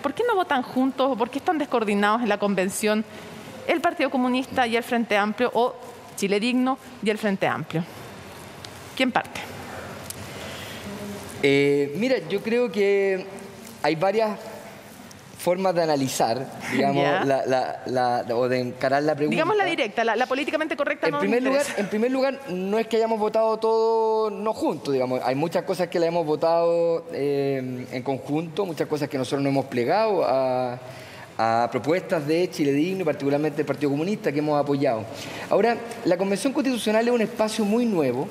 ¿Por qué no votan juntos? ¿Por qué están descoordinados en la Convención el Partido Comunista y el Frente Amplio, o Chile Digno y el Frente Amplio? ¿Quién parte? Mira, yo creo que hay varias formas de analizar, digamos, o de encarar la pregunta. Digamos la directa, la políticamente correcta. En primer lugar, no es que hayamos votado todo no juntos, digamos. Hay muchas cosas que la hemos votado en conjunto, muchas cosas que nosotros no hemos plegado a propuestas de Chile Digno, particularmente del Partido Comunista, que hemos apoyado. Ahora, la Convención Constitucional es un espacio muy nuevo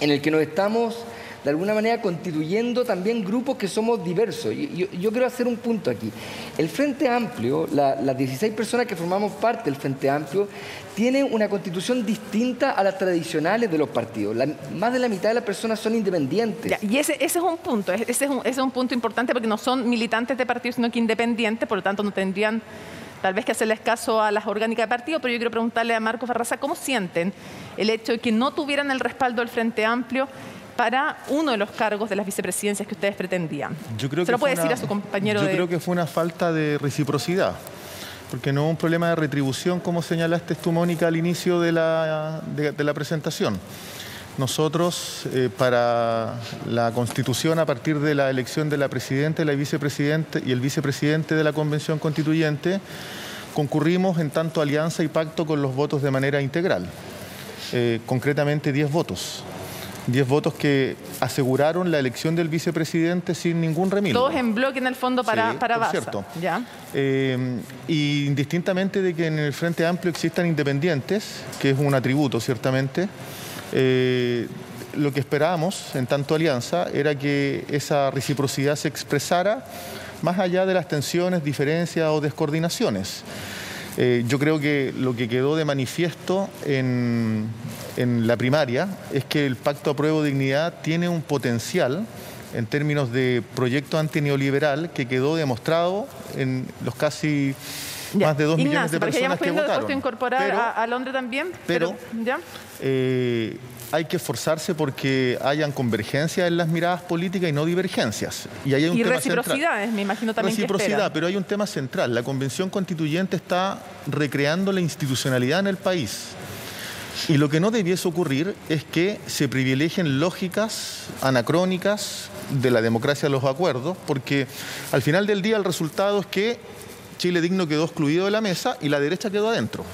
en el que nos estamos, de alguna manera, constituyendo también grupos que somos diversos. Yo quiero hacer un punto aquí. El Frente Amplio, las 16 personas que formamos parte del Frente Amplio, tiene una constitución distinta a las tradicionales de los partidos. Más de la mitad de las personas son independientes. Ya, y ese es un punto, ese es un punto importante, porque no son militantes de partidos, sino que independientes, por lo tanto no tendrían tal vez que hacerles caso a las orgánicas de partido, pero yo quiero preguntarle a Marcos Barraza, ¿cómo sienten el hecho de que no tuvieran el respaldo del Frente Amplio para uno de los cargos de las vicepresidencias que ustedes pretendían? Yo creo que creo que fue una falta de reciprocidad, porque no es un problema de retribución, como señalaste tú, Mónica, al inicio de la presentación. Nosotros, para la Constitución, a partir de la elección de la presidenta y la vicepresidenta y el vicepresidente de la Convención Constituyente, concurrimos en tanto alianza y pacto con los votos de manera integral, concretamente 10 votos. 10 votos que aseguraron la elección del vicepresidente sin ningún remilgo. Todos en bloque, en el fondo, para Barraza. Cierto. Ya. Y indistintamente de que en el Frente Amplio existan independientes, que es un atributo, ciertamente, lo que esperábamos en tanto alianza era que esa reciprocidad se expresara más allá de las tensiones, diferencias o descoordinaciones. Yo creo que lo que quedó de manifiesto en la primaria es que el Pacto Apruebo Dignidad tiene un potencial en términos de proyecto antineoliberal que quedó demostrado en los casi más de 2 millones de personas que votaron. Incorporar pero, a Alondra también. Pero ¿ya? Hay que esforzarse porque hayan convergencias en las miradas políticas y no divergencias. Y ahí hay un tema reciprocidades, central. Me imagino también. Reciprocidad, pero hay un tema central. La Convención Constituyente está recreando la institucionalidad en el país. Y lo que no debiese ocurrir es que se privilegien lógicas anacrónicas de la democracia de los acuerdos, porque al final del día el resultado es que Chile Digno quedó excluido de la mesa y la derecha quedó adentro.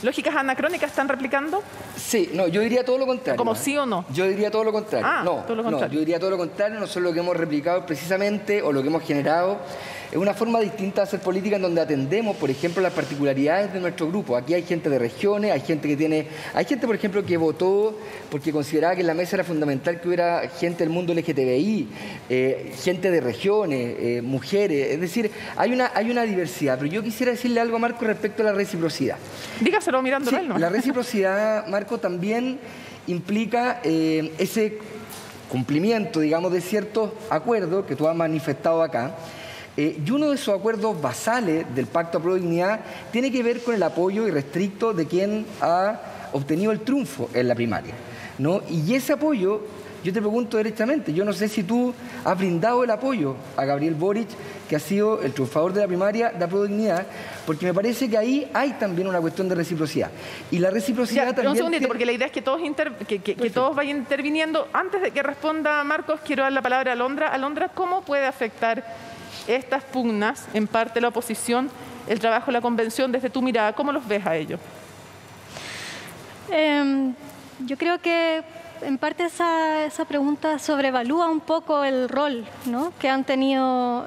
¿Lógicas anacrónicas están replicando? Sí, no, yo diría todo lo contrario. ¿Como sí o no? Yo diría todo lo contrario. Ah, no, todo lo contrario. No, yo diría todo lo contrario. Nosotros lo que hemos replicado precisamente, o lo que hemos generado, es una forma distinta de hacer política en donde atendemos, por ejemplo, las particularidades de nuestro grupo. Aquí hay gente de regiones, hay gente que tiene... Hay gente, por ejemplo, que votó porque consideraba que en la mesa era fundamental que hubiera gente del mundo LGTBI, gente de regiones, mujeres. Es decir, hay una diversidad. Pero yo quisiera decirle algo a Marco respecto a la reciprocidad. Dígaselo mirándolo a él, ¿no? La reciprocidad, Marco, también implica ese cumplimiento, digamos, de ciertos acuerdos que tú has manifestado acá. Y uno de esos acuerdos basales del Pacto Apruebo Dignidad tiene que ver con el apoyo irrestricto de quien ha obtenido el triunfo en la primaria, ¿no? Y ese apoyo, yo te pregunto directamente, yo no sé si tú has brindado el apoyo a Gabriel Boric, que ha sido el triunfador de la primaria de Apruebo Dignidad, porque me parece que ahí hay también una cuestión de reciprocidad. Y la reciprocidad ya, también... Un segundito, porque la idea es que todos vayan interviniendo. Antes de que responda Marcos, quiero dar la palabra a Alondra. Alondra, ¿cómo puede afectar estas pugnas, en parte de la oposición, el trabajo de la Convención desde tu mirada? ¿Cómo los ves a ellos? Yo creo que en parte esa pregunta sobrevalúa un poco el rol, ¿no?, que han tenido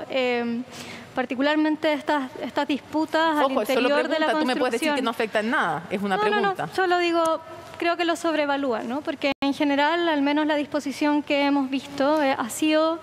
particularmente estas disputas. Ojo, al interior pregunta, de la Constitución. Tú me puedes decir que no afecta en nada, es una pregunta. No, solo digo, creo que lo sobrevalúa, ¿no?, porque en general, al menos la disposición que hemos visto ha sido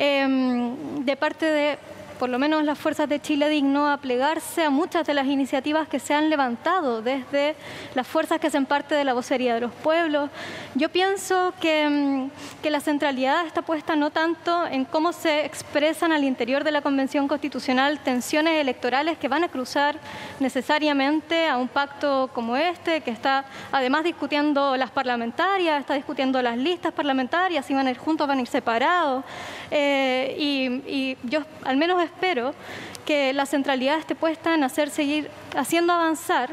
de parte de por lo menos las fuerzas de Chile Digno, a plegarse a muchas de las iniciativas que se han levantado desde las fuerzas que hacen parte de la vocería de los pueblos. Yo pienso que la centralidad está puesta no tanto en cómo se expresan al interior de la Convención Constitucional tensiones electorales que van a cruzar necesariamente a un pacto como este, que está además discutiendo las parlamentarias, está discutiendo las listas parlamentarias, si van a ir juntos, van a ir separados. Y yo al menos espero que la centralidad esté puesta en seguir haciendo avanzar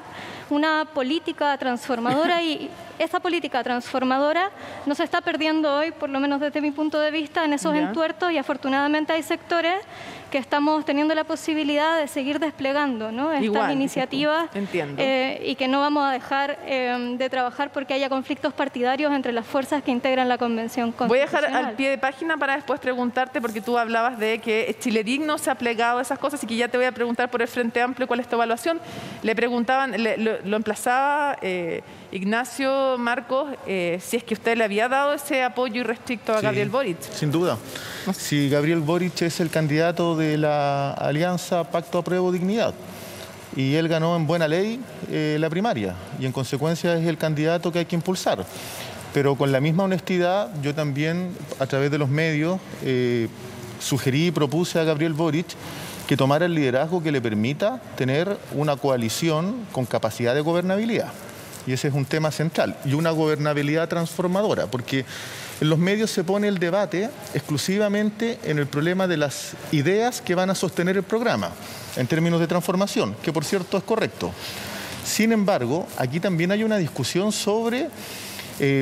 una política transformadora, y esa política transformadora no se está perdiendo hoy, por lo menos desde mi punto de vista, en esos entuertos, y afortunadamente hay sectores que estamos teniendo la posibilidad de seguir desplegando, ¿no?, estas iniciativas. Entiendo. Y que no vamos a dejar de trabajar porque haya conflictos partidarios entre las fuerzas que integran la Convención Constitucional. Voy a dejar al pie de página para después preguntarte, porque tú hablabas de que Chile Digno se ha plegado a esas cosas, y que ya te voy a preguntar por el Frente Amplio cuál es tu evaluación. Le preguntaban, lo emplazaba Ignacio Marcos, si es que usted le había dado ese apoyo irrestricto a Gabriel Boric. Sin duda. Si Gabriel Boric es el candidato de la alianza Pacto Apruebo Dignidad, y él ganó en buena ley la primaria, y en consecuencia es el candidato que hay que impulsar. Pero con la misma honestidad, yo también, a través de los medios, sugerí y propuse a Gabriel Boric que tomara el liderazgo que le permita tener una coalición con capacidad de gobernabilidad. Y ese es un tema central, y una gobernabilidad transformadora, porque en los medios se pone el debate exclusivamente en el problema de las ideas que van a sostener el programa, en términos de transformación, que por cierto es correcto. Sin embargo, aquí también hay una discusión sobre,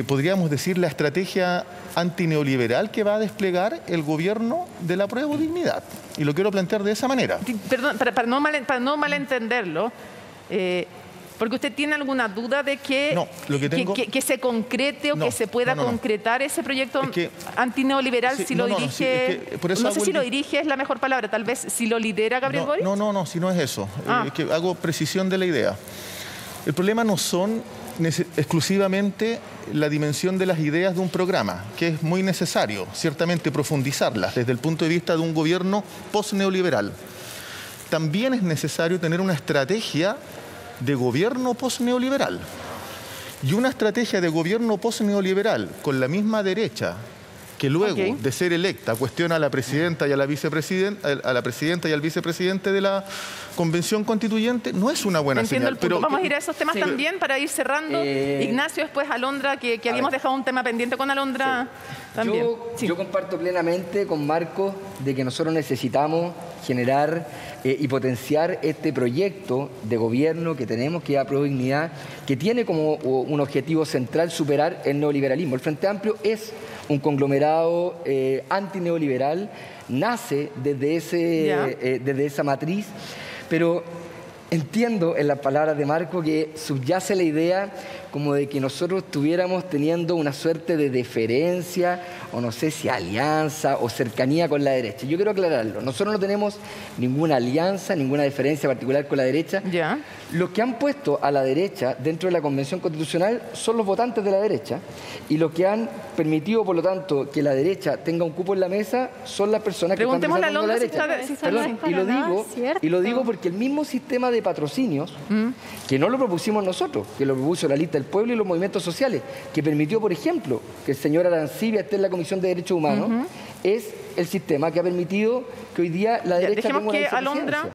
podríamos decir, la estrategia antineoliberal que va a desplegar el gobierno de la Apruebo Dignidad. Y lo quiero plantear de esa manera. Perdón, para no malentenderlo, porque usted tiene alguna duda de que, no, lo que, tengo... que se concrete o no, que se pueda concretar ese proyecto antineoliberal, si lo dirige... No sé si lo dirige es la mejor palabra, tal vez si lo lidera Gabriel Boric. No, si no es eso. Es que hago precisión de la idea. El problema no son exclusivamente la dimensión de las ideas de un programa, que es muy necesario, ciertamente, profundizarlas desde el punto de vista de un gobierno post-neoliberal. También es necesario tener una estrategia de gobierno post-neoliberal. Y una estrategia de gobierno post-neoliberal con la misma derecha que luego de ser electa cuestiona a la presidenta y a la presidenta y al vicepresidente de la Convención Constituyente, no es una buena señal. Pero vamos a ir a esos temas también para ir cerrando. Ignacio, después Alondra, que habíamos dejado un tema pendiente con Alondra también. Yo comparto plenamente con Marcos de que nosotros necesitamos generar y potenciar este proyecto de gobierno que tenemos, que es Apruebo Dignidad, que tiene como un objetivo central superar el neoliberalismo. El Frente Amplio es un conglomerado antineoliberal, nace desde, desde esa matriz, pero entiendo en las palabras de Marco que subyace la idea como de que nosotros estuviéramos teniendo una suerte de deferencia, o no sé si alianza o cercanía con la derecha. Yo quiero aclararlo. Nosotros no tenemos ninguna alianza, ninguna diferencia particular con la derecha. Los que han puesto a la derecha dentro de la Convención Constitucional son los votantes de la derecha, y los que han permitido, por lo tanto, que la derecha tenga un cupo en la mesa son las personas que están pensando con la derecha. Y lo digo porque el mismo sistema de patrocinios, que no lo propusimos nosotros, que lo propuso la lista del pueblo y los movimientos sociales, que permitió, por ejemplo, que el señor Arancibia esté en la Comisión de Derechos Humanos, es el sistema que ha permitido que hoy día la derecha tenga una insuficiencia.